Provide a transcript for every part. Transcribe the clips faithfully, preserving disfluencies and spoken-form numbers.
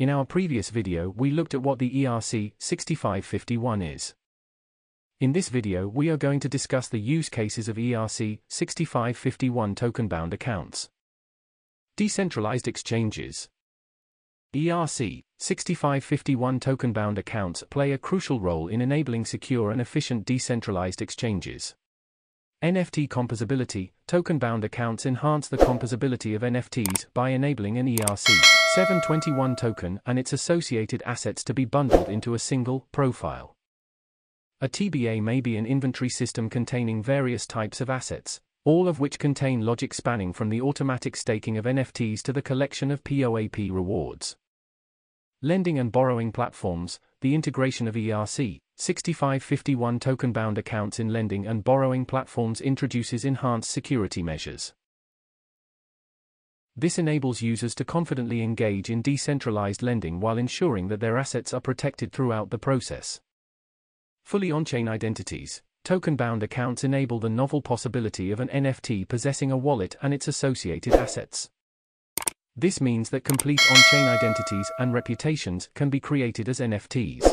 In our previous video we looked at what the E R C sixty-five fifty-one is. In this video we are going to discuss the use cases of E R C sixty-five fifty-one token-bound accounts. Decentralized exchanges. E R C sixty-five fifty-one token-bound accounts play a crucial role in enabling secure and efficient decentralized exchanges. N F T composability. Token-bound accounts enhance the composability of N F Ts by enabling an E R C seven twenty-one token and its associated assets to be bundled into a single profile. A T B A may be an inventory system containing various types of assets, all of which contain logic spanning from the automatic staking of N F Ts to the collection of P O A P rewards. Lending and borrowing platforms. The integration of E R C sixty-five fifty-one token-bound accounts in lending and borrowing platforms introduces enhanced security measures. This enables users to confidently engage in decentralized lending while ensuring that their assets are protected throughout the process. Fully on-chain identities. Token-bound accounts enable the novel possibility of an N F T possessing a wallet and its associated assets. This means that complete on-chain identities and reputations can be created as N F Ts.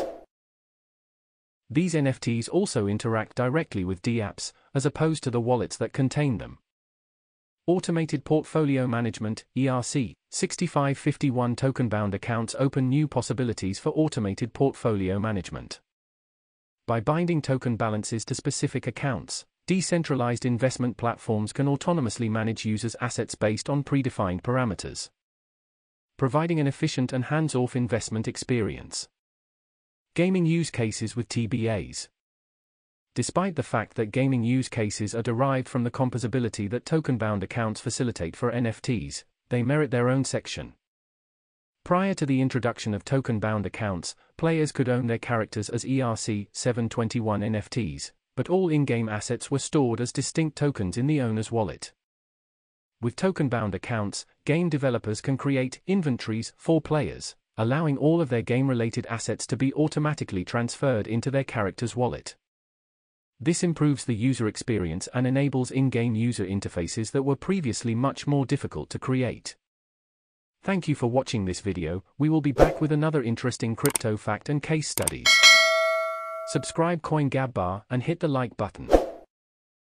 These N F Ts also interact directly with DApps, as opposed to the wallets that contain them. Automated portfolio management. E R C sixty-five fifty-one token-bound accounts open new possibilities for automated portfolio management. By binding token balances to specific accounts, decentralized investment platforms can autonomously manage users' assets based on predefined parameters, providing an efficient and hands-off investment experience. Gaming use cases with T B As. Despite the fact that gaming use cases are derived from the composability that token-bound accounts facilitate for N F Ts, they merit their own section. Prior to the introduction of token-bound accounts, players could own their characters as E R C seven twenty-one N F Ts, but all in-game assets were stored as distinct tokens in the owner's wallet. With token-bound accounts, game developers can create inventories for players, allowing all of their game-related assets to be automatically transferred into their character's wallet. This improves the user experience and enables in-game user interfaces that were previously much more difficult to create. Thank you for watching this video. We will be back with another interesting crypto fact and case studies. Subscribe CoinGabbar and hit the like button.